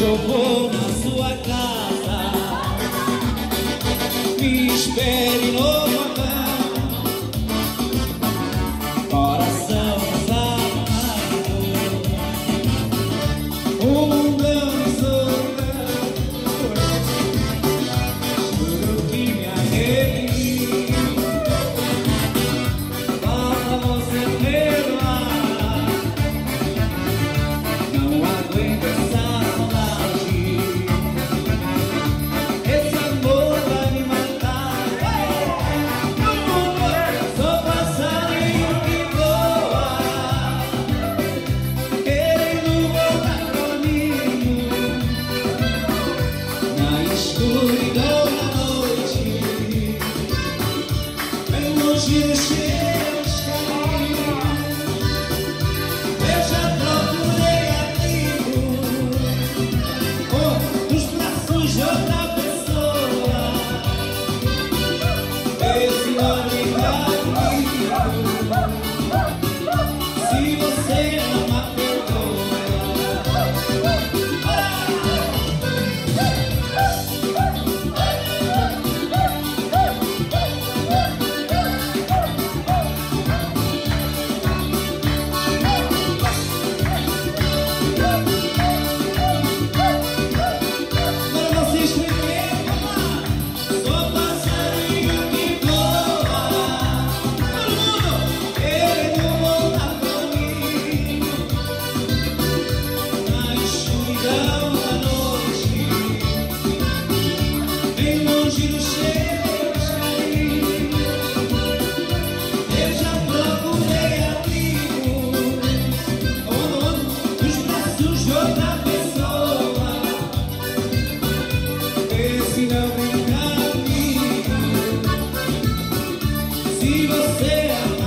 hoje eu vou na sua casa. Me espere no portão, coração desamado, o mundão soltão. Juro que me arrependi. Falta você meu lado, não aguento essa. Se você